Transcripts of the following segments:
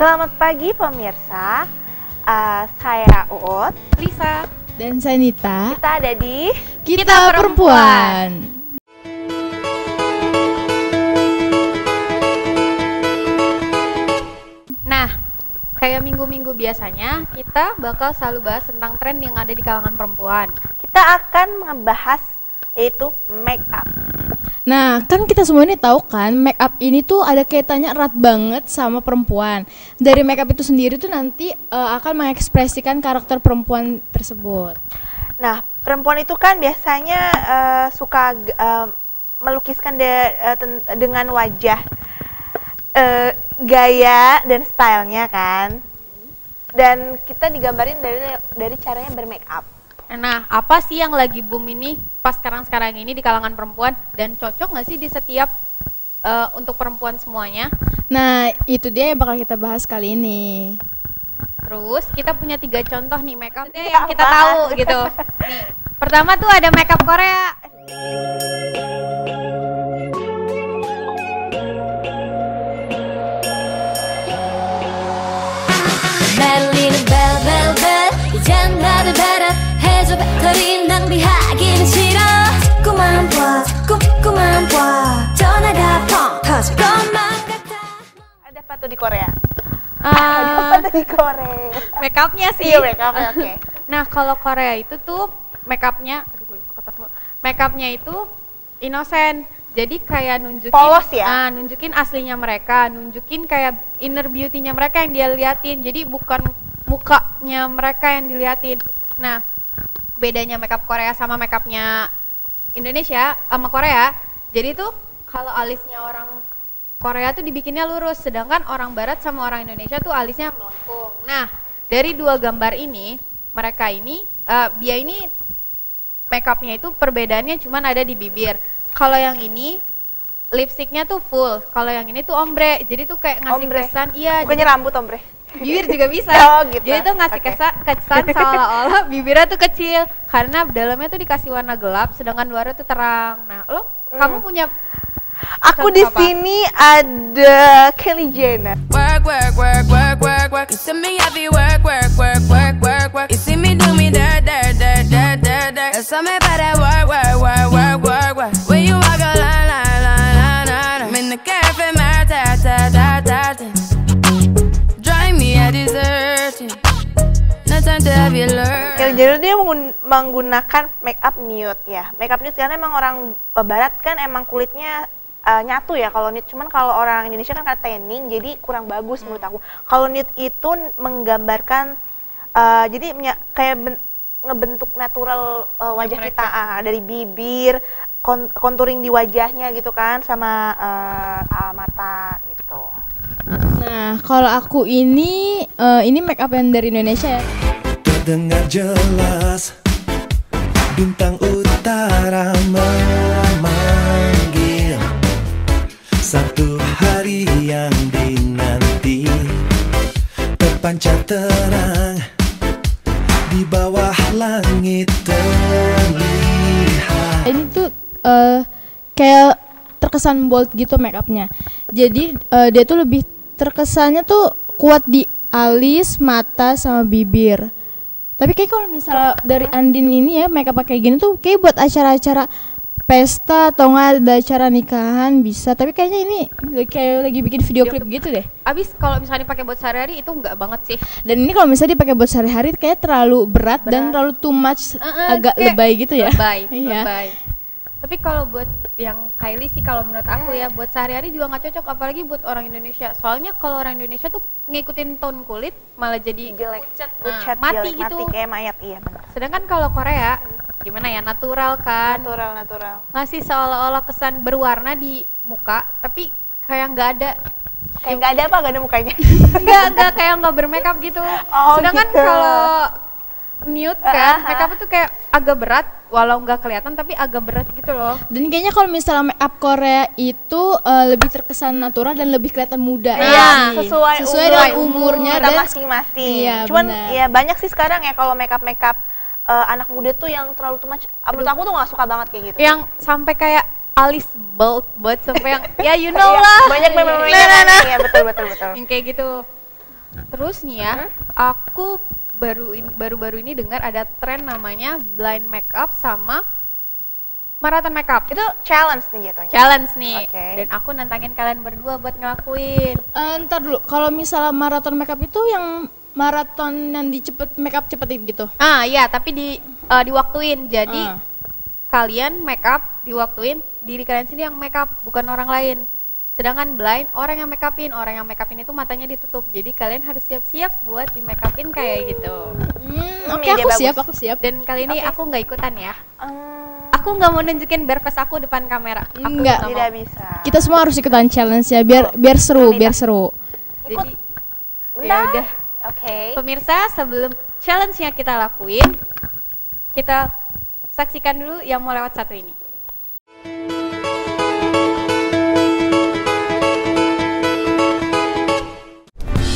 Selamat pagi pemirsa, saya Uut, Lisa, dan saya Nita. Kita ada di Kita Perempuan. Nah, kayak minggu-minggu biasanya, kita bakal selalu bahas tentang tren yang ada di kalangan perempuan. Kita akan membahas yaitu make up. Nah, kan kita semua ini tahu kan, make up ini tuh ada kaitannya erat banget sama perempuan. Dari make up itu sendiri tuh nanti akan mengekspresikan karakter perempuan tersebut. Nah, perempuan itu kan biasanya suka melukiskan dengan wajah, gaya dan stylenya kan. Dan kita digambarin dari caranya bermake up. Nah, apa sih yang lagi boom ini pas sekarang-sekarang ini di kalangan perempuan, dan cocok nggak sih di setiap untuk perempuan semuanya? Nah, itu dia yang bakal kita bahas kali ini. Terus kita punya 3 contoh nih makeup yang kita tahu gitu. Nih, pertama tuh ada makeup Korea. Ada apa tuh di Korea? Make upnya sih. Iya, make upnya, oke. Nah, kalau Korea itu tuh make upnya itu innocent. Jadi kayak nunjukin polos ya? Nunjukin aslinya mereka, nunjukin kayak inner beauty-nya mereka yang dia liatin. Jadi bukan mukanya mereka yang diliatin. Nah, bedanya makeup Korea sama makeupnya Indonesia sama Korea, jadi tuh kalau alisnya orang Korea tuh dibikinnya lurus, sedangkan orang Barat sama orang Indonesia tuh alisnya melengkung. Nah, dari 2 gambar ini, dia ini makeupnya itu perbedaannya cuman ada di bibir. Kalau yang ini lipstiknya tuh full, kalau yang ini tuh ombre, jadi tuh kayak ngasih kesan, iya. Bukannya rambut ombre? Bibir juga bisa. Oh, gitu. Jadi itu ngasih kesan seolah-olah bibirnya tuh kecil karena dalamnya tuh dikasih warna gelap sedangkan luarnya tuh terang. Nah, lo kamu punya aku di sini ada Kylie Jenner. Kylie Jenner dia menggunakan make up nude ya. Make up nude karena emang orang Barat kan emang kulitnya nyatu ya kalau nude. Cuman kalau orang Indonesia kan tanning, jadi kurang bagus menurut aku. Kalau nude itu menggambarkan jadi kayak ngebentuk natural wajah kita dari bibir, contouring di wajahnya gitu kan, sama mata gitu. Nah, kalau aku ini make up yang dari Indonesia ya. Terdengar jelas bintang utara memanggil, satu hari yang dinanti terpancar terang di bawah langit terlihat. Ini tuh kayak terkesan bold gitu make upnya. Jadi dia tuh lebih terkesannya tuh kuat di alis, mata, sama bibir. Tapi kayak kalau misalnya dari Andin ini ya, make up kayak gini tuh kayak buat acara-acara pesta atau nggak ada acara nikahan bisa. Tapi kayaknya ini kayak lagi bikin video klip gitu deh. Abis kalau misalnya dipakai buat sehari-hari itu nggak banget sih. Dan ini kalau misalnya dipakai buat sehari-hari kayak terlalu berat dan terlalu too much, agak lebay gitu ya. Lebay. Tapi kalau buat yang Kylie sih kalau menurut aku ya, buat sehari-hari juga nggak cocok, apalagi buat orang Indonesia. Soalnya kalau orang Indonesia tuh ngikutin tone kulit malah jadi jelek, pucat, mati jelek, gitu. Mati kayak mayat, iya benar. Sedangkan kalau Korea gimana ya, natural kan? Natural. Ngasih seolah-olah kesan berwarna di muka, tapi kayak nggak ada. Kayak nggak ada apa? Nggak ada mukanya? Nggak kayak nggak bermakeup gitu. Oh, sedangkan gitu. Kalau nude kan, make up tuh kayak agak berat, walau nggak kelihatan tapi agak berat gitu loh. Dan kayaknya kalau misalnya make up Korea itu lebih terkesan natural dan lebih kelihatan muda. Iya, sesuai dengan umurnya dan masing-masing. Iya, cuman bener. Ya banyak sih sekarang ya kalau make up anak muda tuh yang terlalu too much. Menurut aku tuh nggak suka banget kayak gitu. Yang sampai kayak alis bold sampai yang ya you know lah. Banyak memang. Iya betul. Yang kayak gitu. Terus nih ya, aku baru-baru ini dengar ada tren namanya blind makeup sama marathon makeup. Itu challenge nih jatuhnya. Challenge nih. Okay. Dan aku nantangin kalian berdua buat ngelakuin. Ntar dulu, kalau misalnya marathon makeup itu yang maraton yang dicepet makeup cepetin gitu. Ah iya, tapi diwaktuin. Jadi kalian makeup diwaktuin diri kalian sendiri yang makeup, bukan orang lain. Sedangkan blind, orang yang makeupin itu matanya ditutup. Jadi kalian harus siap-siap buat di makeupin kayak gitu. Oke, aku siap. Dan kali ini aku nggak ikutan ya. Aku nggak mau nunjukin bare face aku depan kamera. Enggak, tidak bisa. Kita semua harus ikutan challenge ya, biar seru. Jadi ya udah. Okay. Pemirsa, sebelum challenge-nya kita lakuin, kita saksikan dulu yang mau lewat satu ini.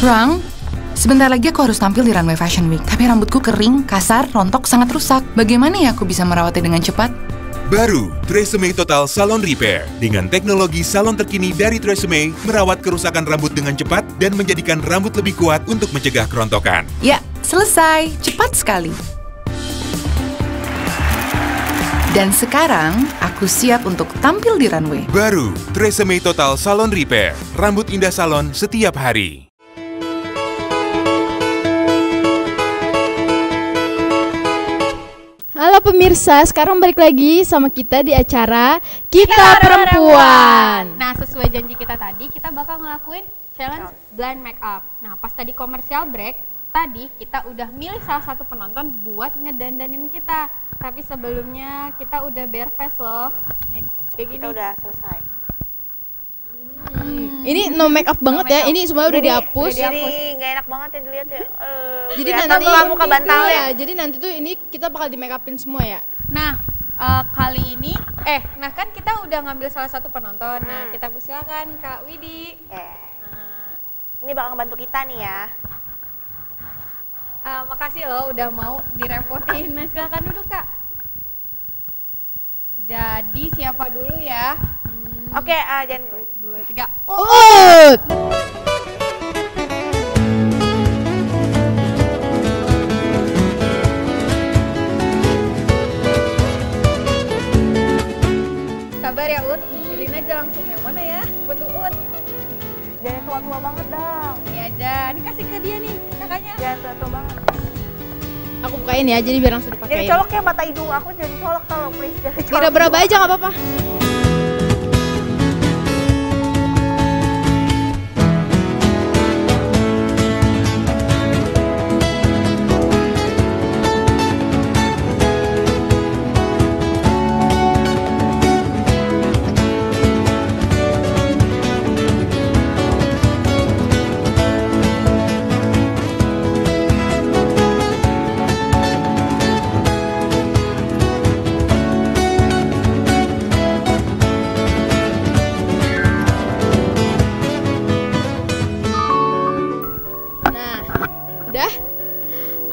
Rang, sebentar lagi aku harus tampil di runway fashion week, tapi rambutku kering, kasar, rontok, sangat rusak. Bagaimana ya aku bisa merawatnya dengan cepat? Baru, Tresemme Total Salon Repair. Dengan teknologi salon terkini dari Tresemme, merawat kerusakan rambut dengan cepat dan menjadikan rambut lebih kuat untuk mencegah kerontokan. Ya, selesai. Cepat sekali. Dan sekarang, aku siap untuk tampil di runway. Baru, Tresemme Total Salon Repair. Rambut indah salon setiap hari. Halo pemirsa, sekarang balik lagi sama kita di acara Kita Perempuan. Nah, sesuai janji kita tadi, kita bakal ngelakuin challenge blind makeup. Nah, pas tadi commercial break, tadi kita udah milih salah satu penonton buat ngedandanin kita. Tapi sebelumnya kita udah bare face loh. Nih, kayak gini. Kita udah selesai. Ini no makeup banget ya, ini semua udah dihapus. Jadi gak enak banget ya dilihat ya. Jadi nanti muka bantal ya. Jadi nanti tuh ini kita bakal di makeupin semua ya. Nah, kali ini nah kan kita udah ngambil salah satu penonton. Nah, kita persilakan Kak Widhi. Ini bakal ngebantu kita nih ya. Makasih loh udah mau direpotin. Nah, silakan duduk Kak. Jadi siapa dulu ya? Oke, jangan gue. 2, 3, Uut! Sabar ya Uut, pilihin aja langsung yang mana ya buat Uut. Jangan tua-tua banget dong. Ini aja, ini kasih ke dia nih kakaknya. Jangan tua-tua banget. Aku bukain ya, jadi biar langsung dipakein. Jadi colok ya mata hidung, aku jadi colok tolong please. Tidak berapa aja gak apa-apa.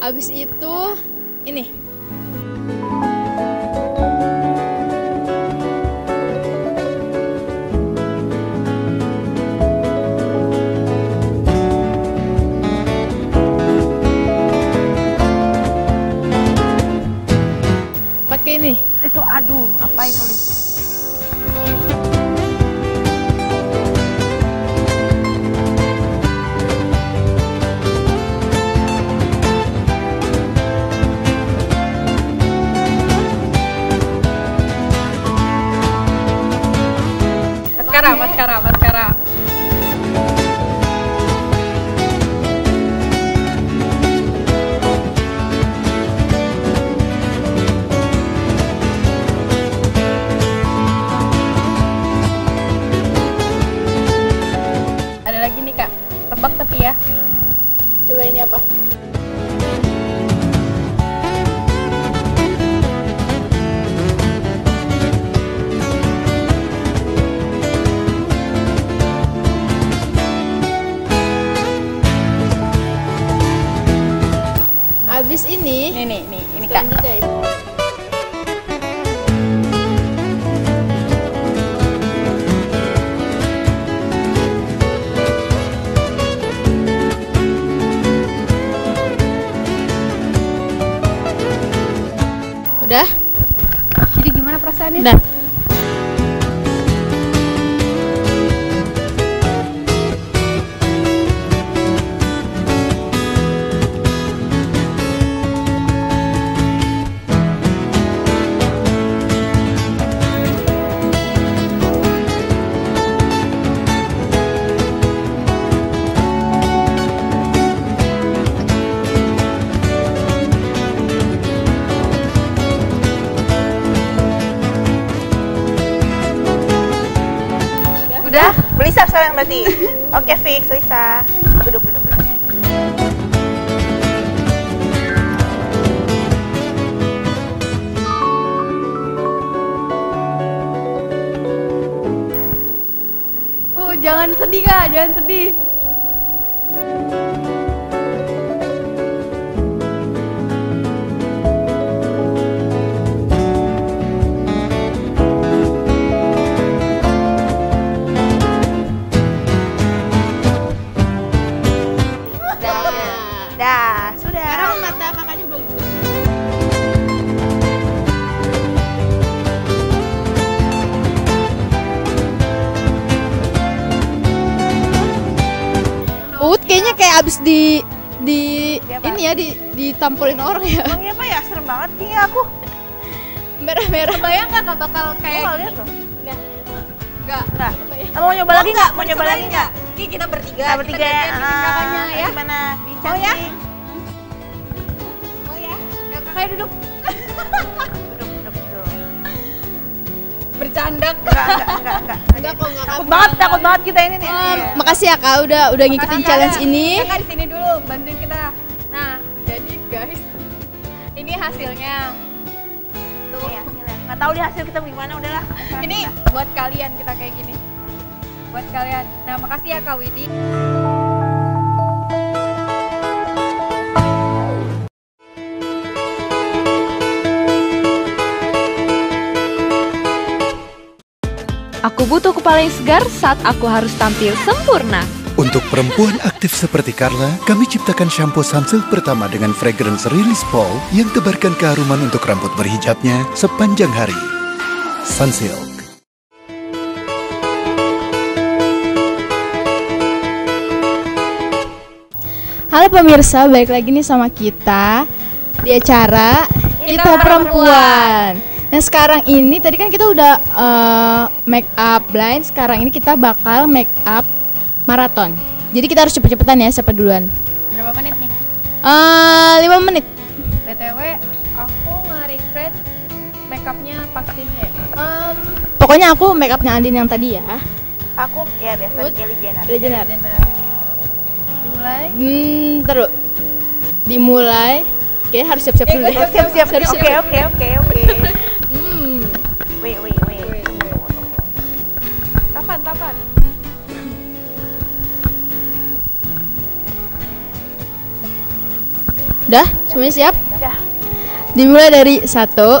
Habis itu ini. Pakai ini. Itu aduh, apa itu? Maskara. Ada lagi nih Kak, tebak tapi ya. Coba ini apa? Habis ini, ini Kak. Udah? Jadi gimana perasaannya? Udah. Udah? Lisa sekarang berarti? Oke, fix Lisa. Duduk. Jangan sedih Kak, jangan sedih. Sudah. Sekarang mata kakaknya belum buka. Uut kayaknya kayak abis ditampulin orang ya. Emang apa ya, serem banget nih aku. Merah-merah. Bayang nggak bakal kayak? Nggak lihat loh. Nggak. Mau nyoba lagi nggak? Mau nyoba lagi nggak? Oke, kita bertiga. Kakaknya ya. Gimana? Mau ya? Mau ya? Kakaknya duduk. Duduk. Bercanda. Enggak. Takut banget kita ini nih. Makasih ya Kak udah ngikutin challenge ini. Kakak di sini dulu bantuin kita. Nah, jadi guys, ini hasilnya. Tuh ya, nggak tahu nih hasil kita gimana, udahlah. Ini buat kalian kita kayak gini. Buat kalian. Nah, makasih ya Kak Widhi. Aku butuh kepala yang segar saat aku harus tampil sempurna. Untuk perempuan aktif seperti Carla, kami ciptakan shampoo Sunsilk pertama dengan fragrance release Paul yang tebarkan keharuman untuk rambut berhijabnya sepanjang hari. Sunsilk. Halo pemirsa, balik lagi nih sama kita di acara Kita Perempuan. Nah sekarang ini, tadi kan kita udah make up blind, sekarang ini kita bakal make up maraton. Jadi kita harus cepet-cepetan ya, siapa duluan? Berapa menit nih? 5 menit. BTW, aku nge-recreate make upnya Pakstinnya ya? Pokoknya aku make upnya Andin yang tadi ya. Aku ya biasa Kylie Jenner. Dimulai? Dimulai. Oke, harus siap-siap dulu. Siap-siap, oke. Wait. Tapan. Udah? Semuanya siap? Udah. Dimulai dari 1, 2, 3.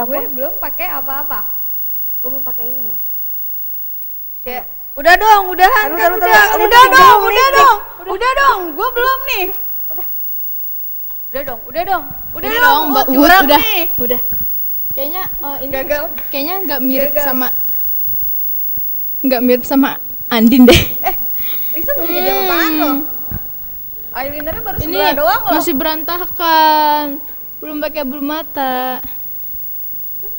Gue belum pakai apa-apa. Gue belum pakai ini loh. Kayak udah dong, udahan kan udah. Udah dong. Gue belum nih. Udah dong. Mbak Uut udah. Kayaknya ini gagal. Kayaknya enggak mirip sama Andin deh. Lisa belum jadi apa-apaan loh. Eyelinernya baru sebelah doang loh. Masih berantakan. Belum pakai bulu mata.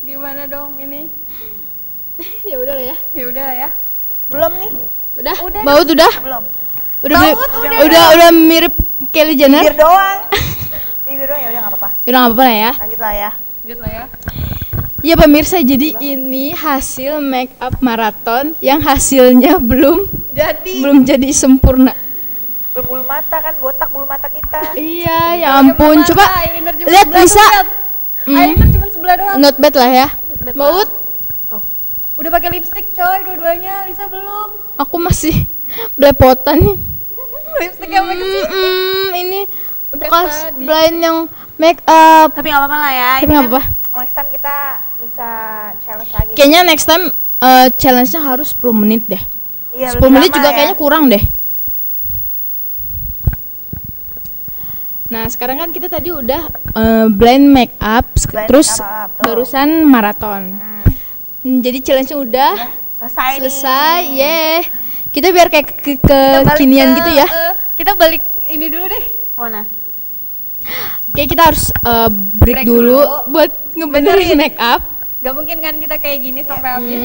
Gimana dong ini? Ya udahlah ya. Belum nih. Udah. Baut udah? Belum. Udah mirip Kylie Jenner. Bibir doang. Ini doang ya, udah nggak apa-apa. Udah nggak apa-apa lah ya. Lanjut lah ya. Lanjut lah ya. Ya pemirsa, jadi ini hasil make up maraton yang hasilnya belum jadi sempurna. Bulu mata kan botak bulu mata kita. Iya, ya ampun. Coba lihat Lisa. Eyeliner cuma sebelah doang. Not bad lah ya. Maut. Tuh. Udah pakai lipstick coy dua-duanya, Lisa belum. Aku masih belepotan nih. Lipstick yang pakai ini bekas blind yang make up. Tapi enggak apa-apa lah ya. Tapi enggak apa-apa. Next time kita bisa challenge lagi. Kayaknya next time challenge-nya harus 10 menit deh. Iya, 10 menit juga ya. Kayaknya kurang deh. Nah sekarang kan kita tadi udah blind make up, terus barusan maraton. Jadi challenge-nya udah selesai, yeah. Kita biar kayak kekinian gitu ya. Kita balik ini dulu deh. Mana? Oke, kita harus break dulu buat ngebenerin make up. Gak mungkin kan kita kayak gini sampai habis?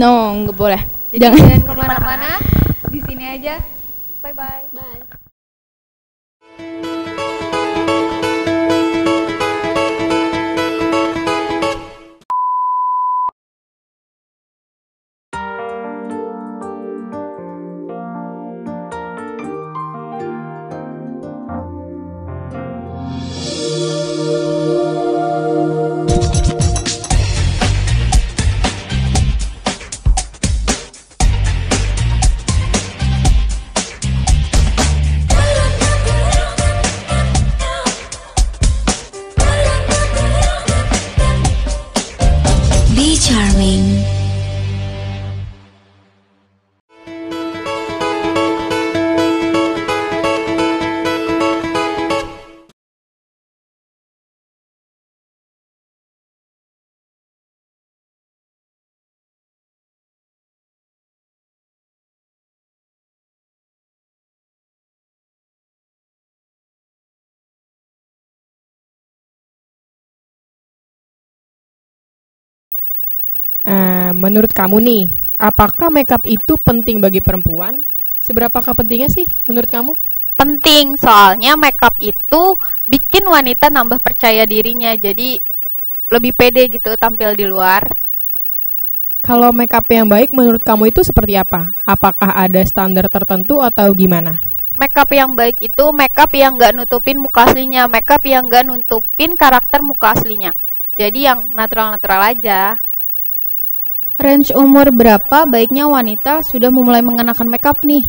No, nggak boleh. Jadi jangan kemana-mana, di sini aja. Bye bye. Bye. Menurut kamu nih, apakah makeup itu penting bagi perempuan? Seberapakah pentingnya sih menurut kamu? Penting, soalnya makeup itu bikin wanita nambah percaya dirinya, jadi lebih pede gitu tampil di luar. Kalau makeup yang baik menurut kamu itu seperti apa? Apakah ada standar tertentu atau gimana? Makeup yang baik itu makeup yang nggak nutupin muka aslinya, makeup yang nggak nutupin karakter muka aslinya. Jadi yang natural-natural aja. Range umur berapa baiknya wanita sudah mulai mengenakan makeup nih?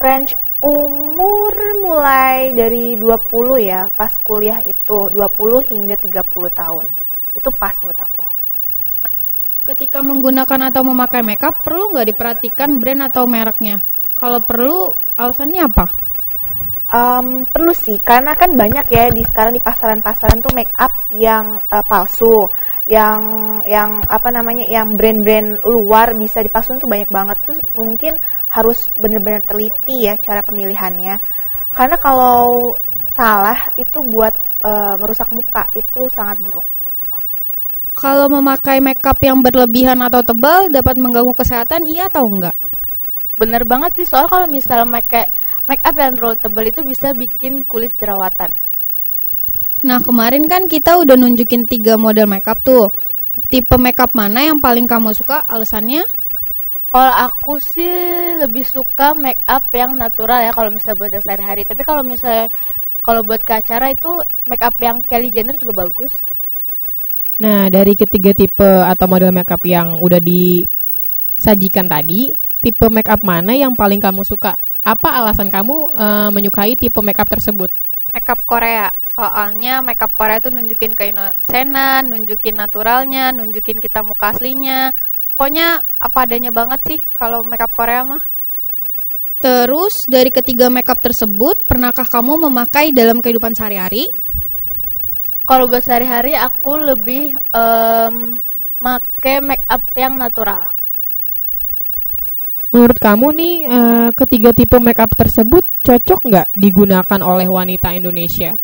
Range umur mulai dari 20 ya, pas kuliah itu 20 hingga 30 tahun. Itu pas menurut aku. Ketika menggunakan atau memakai makeup, perlu nggak diperhatikan brand atau mereknya? Kalau perlu, alasannya apa? Perlu sih, karena kan banyak ya sekarang di pasaran-pasaran tuh makeup yang palsu. yang apa namanya, yang brand-brand luar bisa dipasuin tuh banyak banget. Terus mungkin harus bener-bener teliti ya cara pemilihannya, karena kalau salah itu buat merusak muka, itu sangat buruk. Kalau memakai makeup yang berlebihan atau tebal dapat mengganggu kesehatan, iya atau enggak? Bener banget sih, soal kalau misalnya pakai makeup yang terlalu tebal itu bisa bikin kulit jerawatan. Nah kemarin kan kita udah nunjukin 3 model makeup tuh. Tipe makeup mana yang paling kamu suka? Alasannya? Kalau aku sih lebih suka makeup yang natural ya, kalau misalnya buat yang sehari-hari. Tapi kalau misalnya buat ke acara itu makeup yang Kylie Jenner juga bagus. Nah dari ketiga tipe atau model makeup yang udah disajikan tadi, tipe makeup mana yang paling kamu suka? Apa alasan kamu menyukai tipe makeup tersebut? Makeup Korea. Soalnya makeup Korea tuh nunjukin keinnosenan, nunjukin naturalnya, nunjukin kita muka aslinya. Pokoknya apa adanya banget sih kalau makeup Korea mah. Terus dari ketiga makeup tersebut, pernahkah kamu memakai dalam kehidupan sehari-hari? Kalau buat sehari-hari aku lebih pakai makeup yang natural. Menurut kamu nih ketiga tipe makeup tersebut cocok nggak digunakan oleh wanita Indonesia?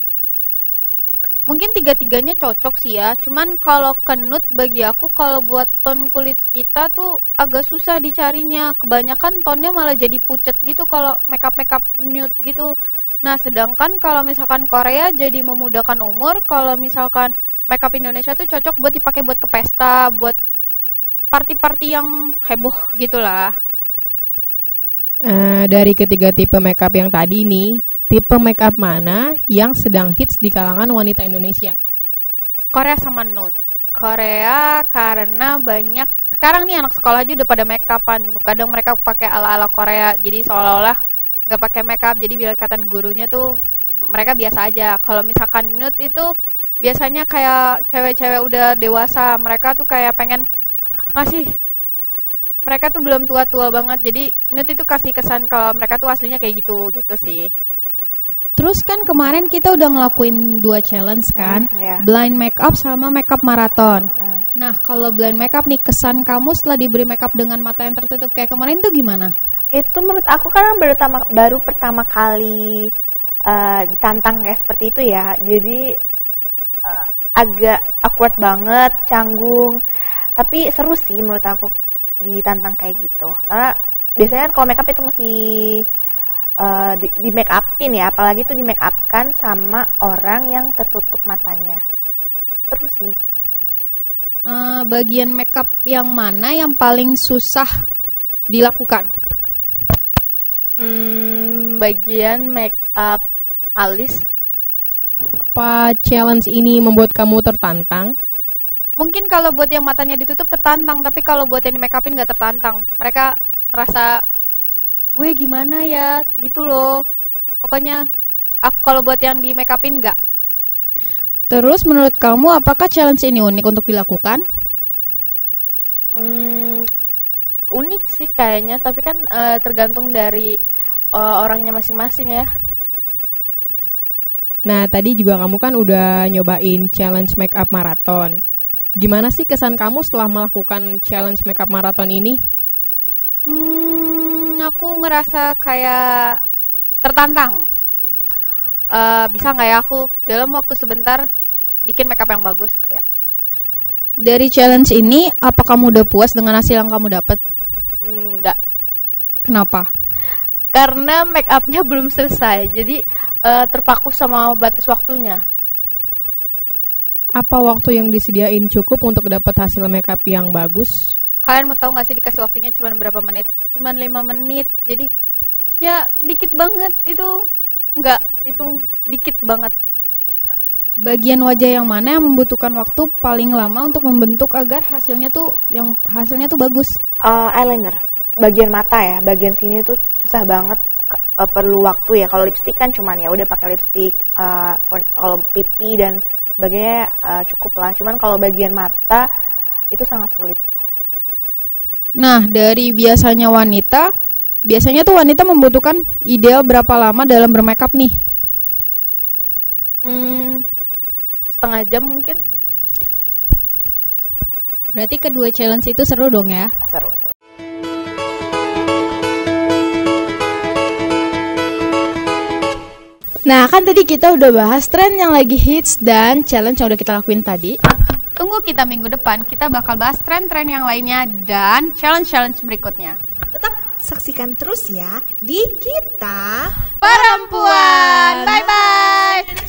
Mungkin tiga-tiganya cocok sih ya, cuman kalau kenut bagi aku kalau buat ton kulit kita tuh agak susah dicarinya. Kebanyakan tonnya malah jadi pucet gitu kalau makeup nude gitu. Nah, sedangkan kalau misalkan Korea jadi memudahkan umur, kalau misalkan makeup Indonesia tuh cocok buat dipakai buat ke pesta, buat party-party yang heboh gitulah. Dari ketiga tipe makeup yang tadi nih, tipe makeup mana yang sedang hits di kalangan wanita Indonesia? Korea sama nude. Korea karena banyak sekarang nih anak sekolah aja udah pada makeupan. Kadang mereka pakai ala-ala Korea, jadi seolah-olah nggak pakai makeup, jadi bila kataan gurunya tuh mereka biasa aja. Kalau misalkan nude itu biasanya kayak cewek-cewek udah dewasa, mereka tuh kayak pengen ngasih, mereka tuh belum tua-tua banget, jadi nude itu kasih kesan kalau mereka tuh aslinya kayak gitu gitu sih. Terus kan kemarin kita udah ngelakuin dua challenge kan, yeah. Blind makeup sama makeup maraton. Nah kalau blind makeup nih, kesan kamu setelah diberi makeup dengan mata yang tertutup kayak kemarin tuh gimana? Itu menurut aku karena baru pertama kali ditantang kayak seperti itu ya, jadi agak awkward banget, canggung, tapi seru sih menurut aku ditantang kayak gitu. Soalnya biasanya kan kalau makeup itu mesti di make upin ya, apalagi itu di make upkan sama orang yang tertutup matanya, seru sih. Bagian makeup yang mana yang paling susah dilakukan? Bagian make up alis. Apa challenge ini membuat kamu tertantang? Mungkin kalau buat yang matanya ditutup tertantang, tapi kalau buat yang di make upin gak tertantang. Mereka merasa gue gimana ya gitu loh. Pokoknya kalau buat yang di make upin gak. Terus menurut kamu apakah challenge ini unik untuk dilakukan? Unik sih kayaknya, tapi kan tergantung dari orangnya masing-masing ya. Nah tadi juga kamu kan udah nyobain challenge makeup maraton. Gimana sih kesan kamu setelah melakukan challenge makeup maraton ini? Aku ngerasa kayak tertantang. Bisa nggak ya aku dalam waktu sebentar bikin makeup yang bagus? Ya. Dari challenge ini, apa kamu udah puas dengan hasil yang kamu dapat? Enggak. Kenapa? Karena make upnya belum selesai, jadi terpaku sama batas waktunya. Apa waktu yang disediain cukup untuk dapat hasil make up yang bagus? Kalian mau tahu nggak sih dikasih waktunya cuma berapa menit? Cuma 5 menit, jadi ya dikit banget itu. Enggak, itu dikit banget. Bagian wajah yang mana yang membutuhkan waktu paling lama untuk membentuk agar hasilnya tuh bagus? Eyeliner, bagian mata ya, bagian sini tuh susah banget, perlu waktu ya. Kalau lipstik kan cuman ya udah pakai lipstik, kalau pipi dan sebagainya cukup lah. Cuman kalau bagian mata itu sangat sulit. Nah dari biasanya tuh wanita membutuhkan ideal berapa lama dalam bermakeup nih? 1/2 jam mungkin. Berarti kedua challenge itu seru dong ya? Seru. Nah kan tadi kita udah bahas tren yang lagi hits dan challenge yang udah kita lakuin tadi. Tunggu kita minggu depan, kita bakal bahas tren-tren yang lainnya dan challenge-challenge berikutnya. Tetap saksikan terus ya di Kita Perempuan. Bye-bye.